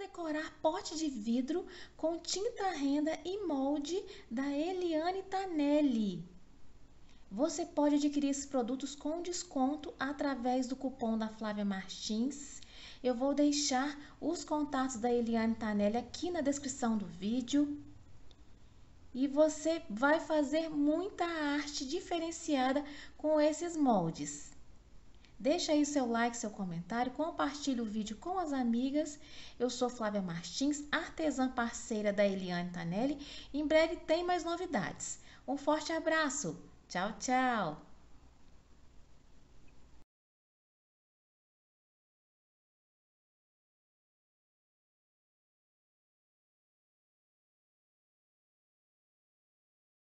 decorar pote de vidro com tinta renda e molde da Eliane Tanelli. Você pode adquirir esses produtos com desconto através do cupom da Flávia Martins. Eu vou deixar os contatos da Eliane Tanelli aqui na descrição do vídeo. E você vai fazer muita arte diferenciada com esses moldes. Deixa aí seu like, seu comentário, compartilhe o vídeo com as amigas. Eu sou Flávia Martins, artesã parceira da Eliane Tanelli. Em breve tem mais novidades. Um forte abraço. Tchau, tchau.